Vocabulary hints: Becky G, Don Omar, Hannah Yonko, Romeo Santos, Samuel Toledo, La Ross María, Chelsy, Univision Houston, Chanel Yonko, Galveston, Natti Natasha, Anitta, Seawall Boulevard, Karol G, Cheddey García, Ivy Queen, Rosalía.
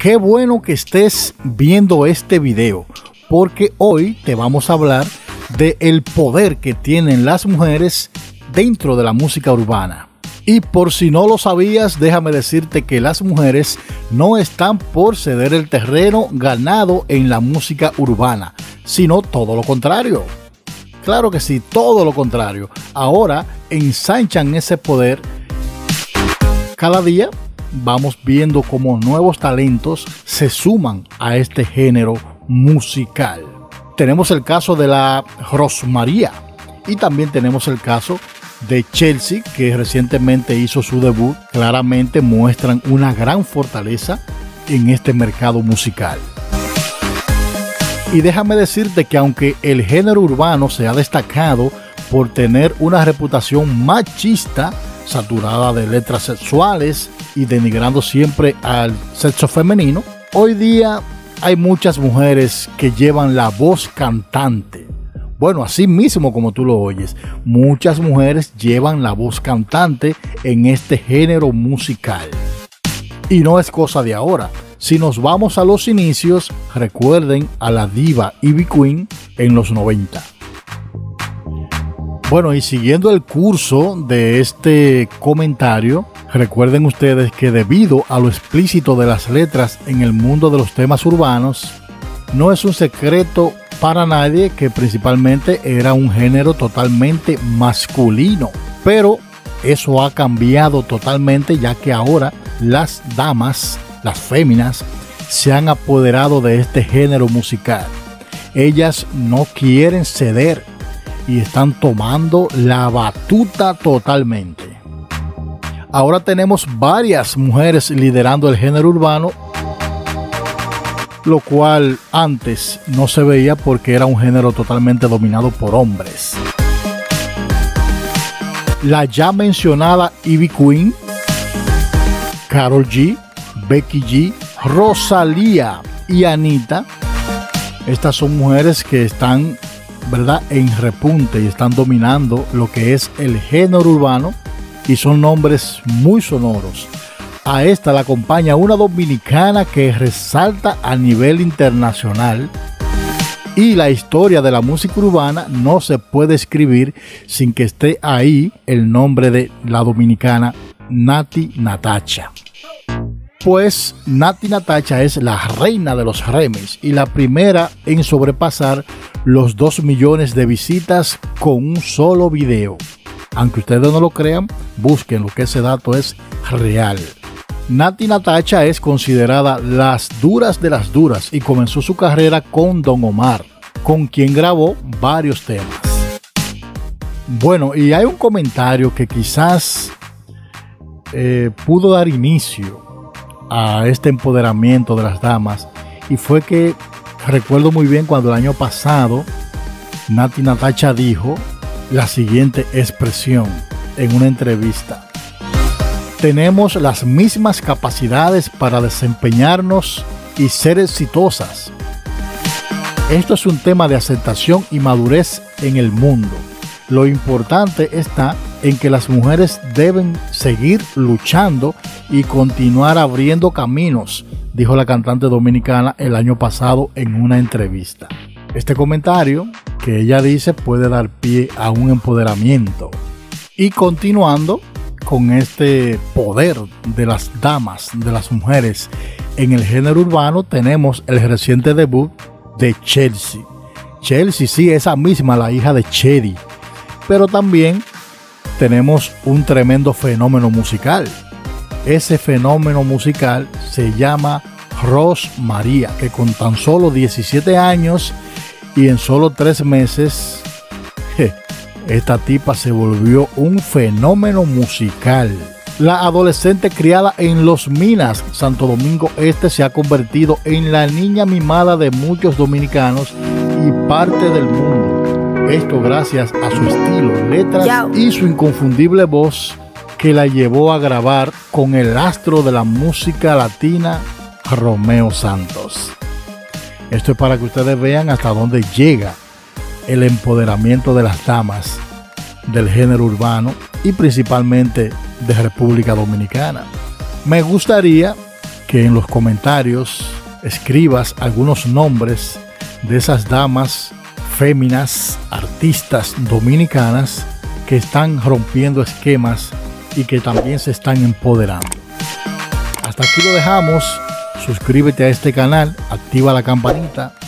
Qué bueno que estés viendo este video, porque hoy te vamos a hablar de el poder que tienen las mujeres dentro de la música urbana. Y por si no lo sabías, déjame decirte que las mujeres no están por ceder el terreno ganado en la música urbana, sino todo lo contrario. Claro que sí, todo lo contrario. Ahora ensanchan ese poder. Cada día vamos viendo cómo nuevos talentos se suman a este género musical. Tenemos el caso de La Ross María y también tenemos el caso de Chelsy, que recientemente hizo su debut. Claramente muestran una gran fortaleza en este mercado musical. Y déjame decirte que aunque el género urbano se ha destacado por tener una reputación machista, saturada de letras sexuales y denigrando siempre al sexo femenino, hoy día hay muchas mujeres que llevan la voz cantante. Bueno, así mismo como tú lo oyes, muchas mujeres llevan la voz cantante en este género musical. Y no es cosa de ahora. Si nos vamos a los inicios, recuerden a la diva Ivy Queen en los 90. Bueno, y siguiendo el curso de este comentario, recuerden ustedes que debido a lo explícito de las letras en el mundo de los temas urbanos, no es un secreto para nadie que principalmente era un género totalmente masculino, pero eso ha cambiado totalmente, ya que ahora las damas, las féminas, se han apoderado de este género musical. Ellas no quieren ceder y están tomando la batuta totalmente. Ahora tenemos varias mujeres liderando el género urbano, lo cual antes no se veía porque era un género totalmente dominado por hombres. La ya mencionada Ivy Queen, Karol G, Becky G, Rosalía y Anitta. Estas son mujeres que están, ¿verdad?, en repunte y están dominando lo que es el género urbano y son nombres muy sonoros. A esta la acompaña una dominicana que resalta a nivel internacional, y la historia de la música urbana no se puede escribir sin que esté ahí el nombre de la dominicana Natti Natasha. Pues Natti Natasha es la reina de los remix y la primera en sobrepasar los 2 millones de visitas con un solo video. Aunque ustedes no lo crean, busquen, lo que ese dato es real. Natti Natasha es considerada las duras de las duras y comenzó su carrera con Don Omar, con quien grabó varios temas. Bueno, y hay un comentario que quizás pudo dar inicio a este empoderamiento de las damas, y fue que recuerdo muy bien cuando el año pasado Natti Natasha dijo la siguiente expresión en una entrevista: tenemos las mismas capacidades para desempeñarnos y ser exitosas. Esto es un tema de aceptación y madurez en el mundo. Lo importante está en que las mujeres deben seguir luchando y continuar abriendo caminos, dijo la cantante dominicana el año pasado en una entrevista. Este comentario que ella dice puede dar pie a un empoderamiento. Y continuando con este poder de las damas, de las mujeres en el género urbano, tenemos el reciente debut de Chelsy. Chelsy, sí, esa misma, la hija de Cheddey. Pero también tenemos un tremendo fenómeno musical. Ese fenómeno musical se llama Ross María, que con tan solo 17 años y en solo 3 meses... esta tipa se volvió un fenómeno musical. La adolescente criada en Los Minas, Santo Domingo Este, se ha convertido en la niña mimada de muchos dominicanos y parte del mundo. Esto gracias a su estilo, letras y su inconfundible voz, que la llevó a grabar con el astro de la música latina, Romeo Santos. Esto es para que ustedes vean hasta dónde llega el empoderamiento de las damas del género urbano y principalmente de República Dominicana. Me gustaría que en los comentarios escribas algunos nombres de esas damas, féminas, artistas dominicanas que están rompiendo esquemas y que también se están empoderando. Hasta aquí lo dejamos. Suscríbete a este canal, activa la campanita